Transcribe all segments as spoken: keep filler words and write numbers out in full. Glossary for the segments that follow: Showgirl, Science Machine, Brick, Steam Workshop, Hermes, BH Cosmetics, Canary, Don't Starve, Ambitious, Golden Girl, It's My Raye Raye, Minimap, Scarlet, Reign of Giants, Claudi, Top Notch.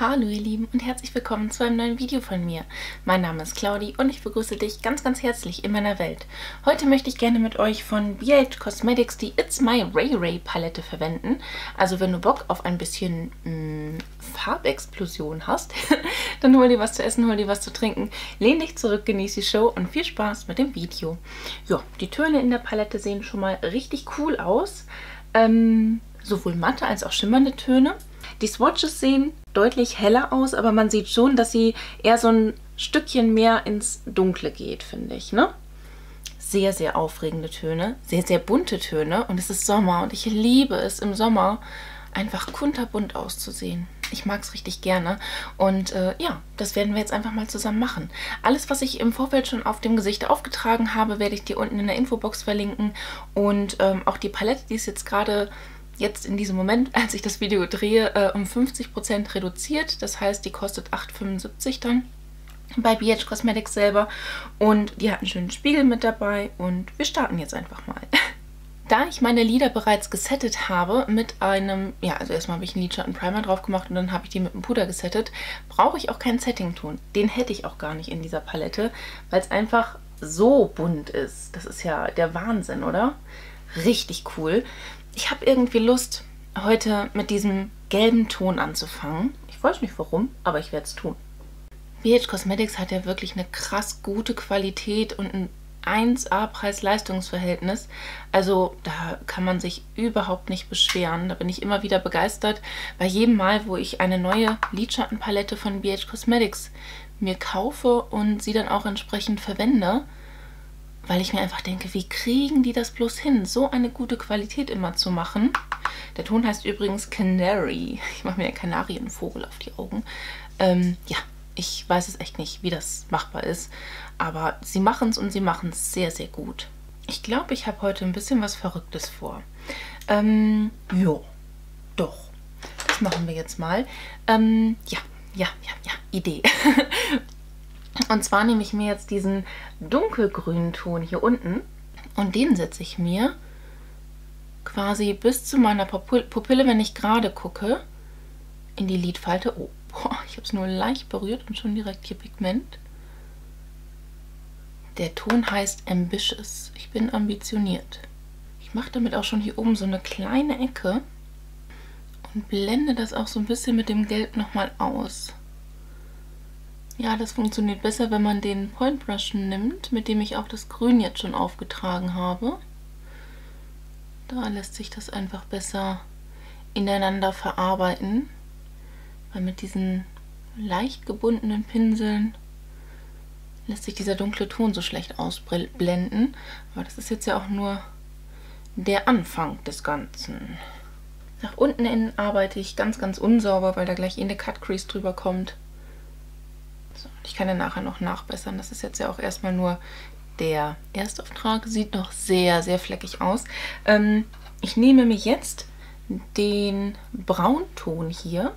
Hallo ihr Lieben und herzlich willkommen zu einem neuen Video von mir. Mein Name ist Claudi und ich begrüße dich ganz ganz herzlich in meiner Welt. Heute möchte ich gerne mit euch von B H Cosmetics die It's My Raye Raye Palette verwenden. Also wenn du Bock auf ein bisschen mh, Farbexplosion hast, dann hol dir was zu essen, hol dir was zu trinken, lehn dich zurück, genieß die Show und viel Spaß mit dem Video. Ja, die Töne in der Palette sehen schon mal richtig cool aus. Ähm, sowohl matte als auch schimmernde Töne. Die Swatches sehen deutlich heller aus, aber man sieht schon, dass sie eher so ein Stückchen mehr ins Dunkle geht, finde ich, ne? Sehr, sehr aufregende Töne, sehr, sehr bunte Töne und es ist Sommer und ich liebe es im Sommer, einfach kunterbunt auszusehen. Ich mag es richtig gerne und äh, ja, das werden wir jetzt einfach mal zusammen machen. Alles, was ich im Vorfeld schon auf dem Gesicht aufgetragen habe, werde ich dir unten in der Infobox verlinken und ähm, auch die Palette, die ist jetzt gerade... Jetzt in diesem Moment, als ich das Video drehe, äh, um fünfzig Prozent reduziert. Das heißt, die kostet acht fünfundsiebzig dann bei B H Cosmetics selber. Und die hat einen schönen Spiegel mit dabei und wir starten jetzt einfach mal. Da ich meine Lider bereits gesettet habe mit einem, ja, also erstmal habe ich einen Lidschattenprimer drauf gemacht und dann habe ich die mit einem Puder gesettet, brauche ich auch keinen Settington. Den hätte ich auch gar nicht in dieser Palette, weil es einfach so bunt ist. Das ist ja der Wahnsinn, oder? Richtig cool. Ich habe irgendwie Lust, heute mit diesem gelben Ton anzufangen. Ich weiß nicht warum, aber ich werde es tun. B H Cosmetics hat ja wirklich eine krass gute Qualität und ein eins A Preis-Leistungs-Verhältnis. Also da kann man sich überhaupt nicht beschweren. Da bin ich immer wieder begeistert. Bei jedem Mal, wo ich eine neue Lidschattenpalette von B H Cosmetics mir kaufe und sie dann auch entsprechend verwende, weil ich mir einfach denke, wie kriegen die das bloß hin, so eine gute Qualität immer zu machen. Der Ton heißt übrigens Canary. Ich mache mir einen Kanarienvogel auf die Augen. Ähm, ja, ich weiß es echt nicht, wie das machbar ist. Aber sie machen es und sie machen es sehr, sehr gut. Ich glaube, ich habe heute ein bisschen was Verrücktes vor. Ähm, jo, doch. Das machen wir jetzt mal. Ähm, ja, ja, ja, ja, Idee. Und zwar nehme ich mir jetzt diesen dunkelgrünen Ton hier unten und den setze ich mir quasi bis zu meiner Pupille, wenn ich gerade gucke, in die Lidfalte. Oh, boah, ich habe es nur leicht berührt und schon direkt hier Pigment. Der Ton heißt Ambitious. Ich bin ambitioniert. Ich mache damit auch schon hier oben so eine kleine Ecke und blende das auch so ein bisschen mit dem Gelb nochmal aus. Ja, das funktioniert besser, wenn man den Point Brush nimmt, mit dem ich auch das Grün jetzt schon aufgetragen habe. Da lässt sich das einfach besser ineinander verarbeiten, weil mit diesen leicht gebundenen Pinseln lässt sich dieser dunkle Ton so schlecht ausblenden. Aber das ist jetzt ja auch nur der Anfang des Ganzen. Nach unten hin arbeite ich ganz, ganz unsauber, weil da gleich eh eine Cut Crease drüber kommt. Ich kann ja nachher noch nachbessern. Das ist jetzt ja auch erstmal nur der Erstauftrag. Sieht noch sehr, sehr fleckig aus. Ähm, ich nehme mir jetzt den Braunton hier,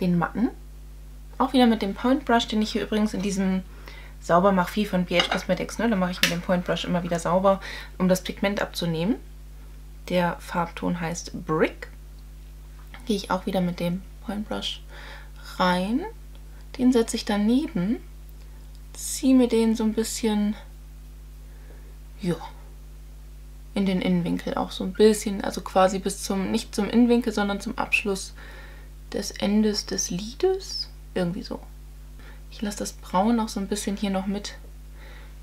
den matten. Auch wieder mit dem Point Brush, den ich hier übrigens in diesem Saubermachvieh von B H Cosmetics, ne? Da mache ich mit dem Point Brush immer wieder sauber, um das Pigment abzunehmen. Der Farbton heißt Brick. Gehe ich auch wieder mit dem Point Brush rein. Den setze ich daneben, ziehe mir den so ein bisschen, ja, in den Innenwinkel auch so ein bisschen, also quasi bis zum, nicht zum Innenwinkel, sondern zum Abschluss des Endes des Lides, irgendwie so. Ich lasse das Braun auch so ein bisschen hier noch mit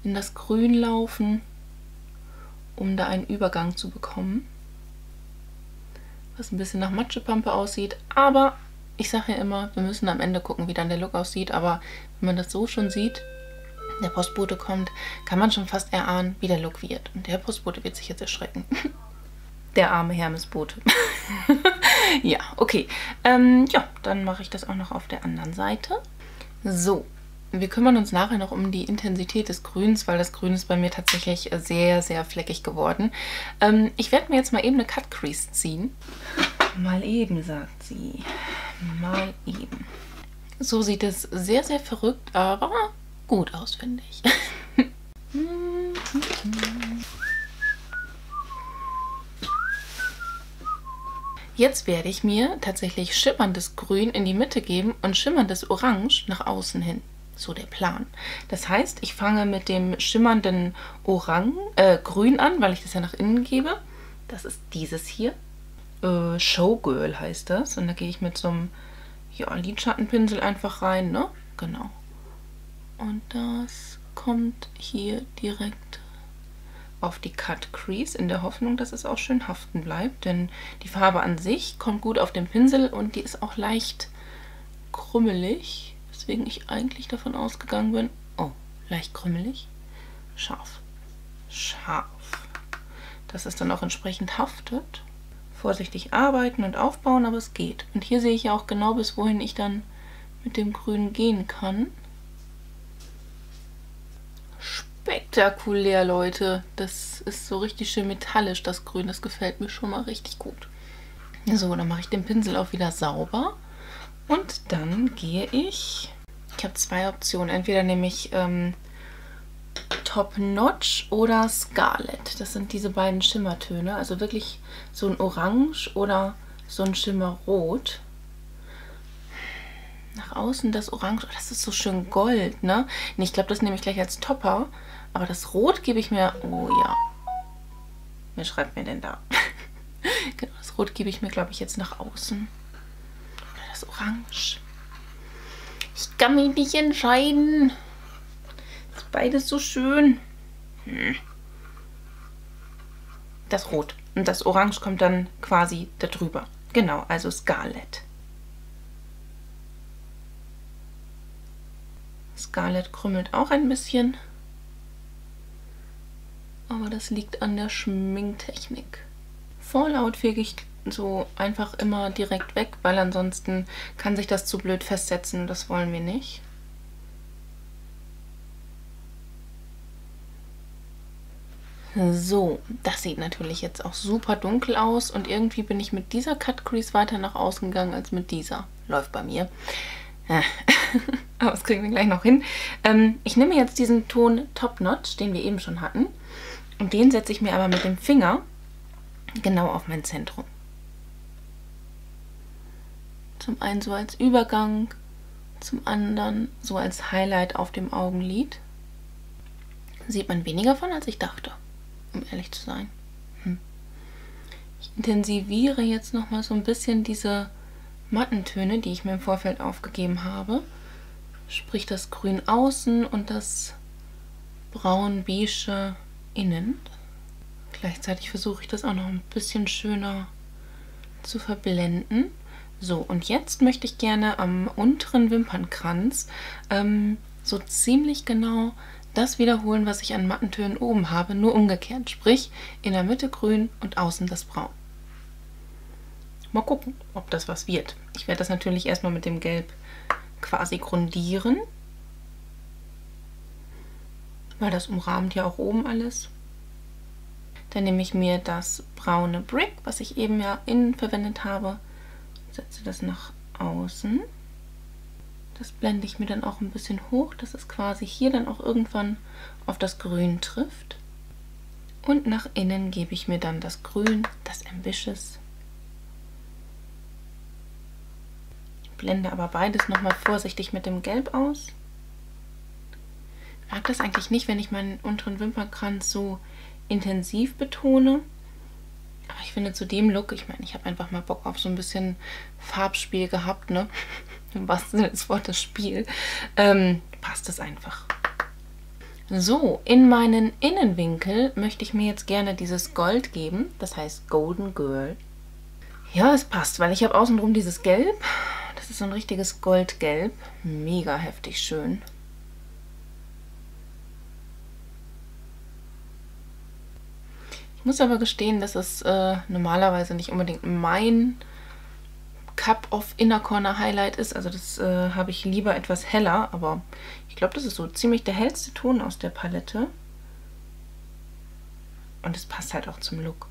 in das Grün laufen, um da einen Übergang zu bekommen, was ein bisschen nach Matschepampe aussieht, aber... Ich sage ja immer, wir müssen am Ende gucken, wie dann der Look aussieht, aber wenn man das so schon sieht, der Postbote kommt, kann man schon fast erahnen, wie der Look wird. Und der Postbote wird sich jetzt erschrecken. Der arme Hermesbote. Ja, okay. Ähm, ja, dann mache ich das auch noch auf der anderen Seite. So, wir kümmern uns nachher noch um die Intensität des Grüns, weil das Grün ist bei mir tatsächlich sehr, sehr fleckig geworden. Ähm, ich werde mir jetzt mal eben eine Cut Crease ziehen. Mal eben, sagt sie. Mal eben. So sieht es sehr, sehr verrückt, aber gut aus, finde ich. Jetzt werde ich mir tatsächlich schimmerndes Grün in die Mitte geben und schimmerndes Orange nach außen hin. So der Plan. Das heißt, ich fange mit dem schimmernden Orang, äh, Grün an, weil ich das ja nach innen gebe. Das ist dieses hier. Äh, Showgirl heißt das. Und da gehe ich mit so einem ja, Lidschattenpinsel einfach rein, ne? Genau. Und das kommt hier direkt auf die Cut Crease, in der Hoffnung, dass es auch schön haften bleibt. Denn die Farbe an sich kommt gut auf den Pinsel und die ist auch leicht krümmelig. Deswegen ich eigentlich davon ausgegangen bin, oh, leicht krümmelig, scharf, scharf, dass es dann auch entsprechend haftet. Vorsichtig arbeiten und aufbauen, aber es geht. Und hier sehe ich ja auch genau, bis wohin ich dann mit dem Grün gehen kann. Spektakulär, Leute. Das ist so richtig schön metallisch, das Grün. Das gefällt mir schon mal richtig gut. So, dann mache ich den Pinsel auch wieder sauber. Und dann gehe ich, ich habe zwei Optionen, entweder nehme ich ähm, Top Notch oder Scarlet. Das sind diese beiden Schimmertöne, also wirklich so ein Orange oder so ein Schimmerrot. Nach außen das Orange, oh, das ist so schön Gold, ne? Nee, ich glaube, das nehme ich gleich als Topper, aber das Rot gebe ich mir, oh ja, wer schreibt mir denn da? Genau, das Rot gebe ich mir, glaube ich, jetzt nach außen. Orange. Ich kann mich nicht entscheiden. Ist beides so schön. Das Rot und das Orange kommt dann quasi da drüber. Genau, also Scarlet. Scarlet krümmelt auch ein bisschen. Aber das liegt an der Schminktechnik. Vorlaut fege ich so einfach immer direkt weg, weil ansonsten kann sich das zu blöd festsetzen und das wollen wir nicht. So, das sieht natürlich jetzt auch super dunkel aus und irgendwie bin ich mit dieser Cut Crease weiter nach außen gegangen als mit dieser. Läuft bei mir. Aber das kriegen wir gleich noch hin. Ähm, ich nehme jetzt diesen Ton Top Notch, den wir eben schon hatten, und den setze ich mir aber mit dem Finger genau auf mein Zentrum. Zum einen so als Übergang, zum anderen so als Highlight auf dem Augenlid. Sieht man weniger von, als ich dachte, um ehrlich zu sein. Hm. Ich intensiviere jetzt nochmal so ein bisschen diese matten Töne, die ich mir im Vorfeld aufgegeben habe. Sprich das Grün außen und das Braun-Beige innen. Gleichzeitig versuche ich das auch noch ein bisschen schöner zu verblenden. So, und jetzt möchte ich gerne am unteren Wimpernkranz ähm, so ziemlich genau das wiederholen, was ich an matten Tönen oben habe, nur umgekehrt. Sprich, in der Mitte grün und außen das Braun. Mal gucken, ob das was wird. Ich werde das natürlich erstmal mit dem Gelb quasi grundieren, weil das umrahmt ja auch oben alles. Dann nehme ich mir das braune Brick, was ich eben ja innen verwendet habe, setze das nach außen. Das blende ich mir dann auch ein bisschen hoch, dass es quasi hier dann auch irgendwann auf das Grün trifft. Und nach innen gebe ich mir dann das Grün, das Ambitious. Ich blende aber beides nochmal vorsichtig mit dem Gelb aus. Ich mag das eigentlich nicht, wenn ich meinen unteren Wimpernkranz so intensiv betone. Aber ich finde zu dem Look, ich meine, ich habe einfach mal Bock auf so ein bisschen Farbspiel gehabt, ne? Im wahrsten Sinne des Wortes Spiel. Ähm, passt es einfach. So, in meinen Innenwinkel möchte ich mir jetzt gerne dieses Gold geben. Das heißt Golden Girl. Ja, es passt, weil ich habe außenrum dieses Gelb. Das ist so ein richtiges Goldgelb. Mega heftig schön. Ich muss aber gestehen, dass es äh, normalerweise nicht unbedingt mein Cup of Inner Corner Highlight ist. Also das äh, habe ich lieber etwas heller, aber ich glaube, das ist so ziemlich der hellste Ton aus der Palette. Und es passt halt auch zum Look.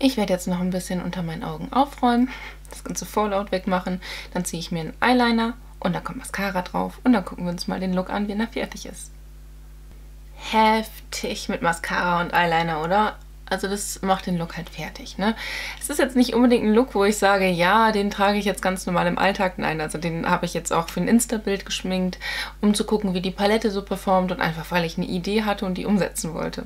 Ich werde jetzt noch ein bisschen unter meinen Augen aufräumen, das ganze Fallout wegmachen. Dann ziehe ich mir einen Eyeliner und dann kommt Mascara drauf. Und dann gucken wir uns mal den Look an, wenn er fertig ist. Heftig mit Mascara und Eyeliner, oder? Also das macht den Look halt fertig, ne? Es ist jetzt nicht unbedingt ein Look, wo ich sage, ja, den trage ich jetzt ganz normal im Alltag. Nein, also den habe ich jetzt auch für ein Insta-Bild geschminkt, um zu gucken, wie die Palette so performt und einfach, weil ich eine Idee hatte und die umsetzen wollte.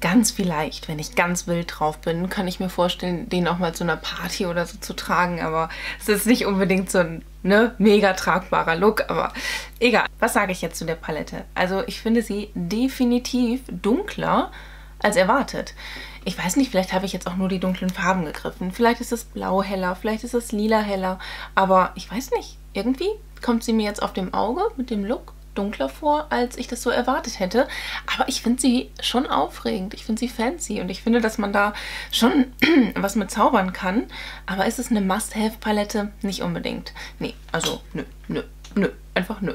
Ganz vielleicht, wenn ich ganz wild drauf bin, kann ich mir vorstellen, den auch mal zu einer Party oder so zu tragen, aber es ist nicht unbedingt so ein, ne, mega tragbarer Look, aber egal. Was sage ich jetzt zu der Palette? Also ich finde sie definitiv dunkler als erwartet. Ich weiß nicht, vielleicht habe ich jetzt auch nur die dunklen Farben gegriffen. Vielleicht ist es blau heller, vielleicht ist es lila heller, aber ich weiß nicht. Irgendwie kommt sie mir jetzt auf dem Auge mit dem Look dunkler vor, als ich das so erwartet hätte. Aber ich finde sie schon aufregend. Ich finde sie fancy und ich finde, dass man da schon was mit zaubern kann. Aber ist es eine Must-Have-Palette? Nicht unbedingt. Nee, also nö, nö, nö. Einfach nö.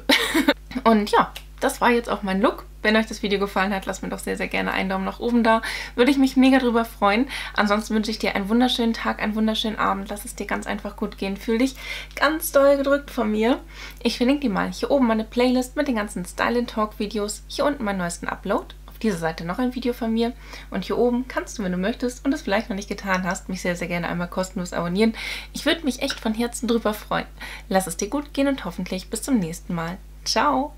Und ja, das war jetzt auch mein Look. Wenn euch das Video gefallen hat, lasst mir doch sehr, sehr gerne einen Daumen nach oben da. Würde ich mich mega drüber freuen. Ansonsten wünsche ich dir einen wunderschönen Tag, einen wunderschönen Abend. Lass es dir ganz einfach gut gehen. Fühl dich ganz doll gedrückt von mir. Ich verlinke dir mal hier oben meine Playlist mit den ganzen Style and Talk Videos. Hier unten meinen neuesten Upload. Auf dieser Seite noch ein Video von mir. Und hier oben kannst du, wenn du möchtest und es vielleicht noch nicht getan hast, mich sehr, sehr gerne einmal kostenlos abonnieren. Ich würde mich echt von Herzen drüber freuen. Lass es dir gut gehen und hoffentlich bis zum nächsten Mal. Ciao!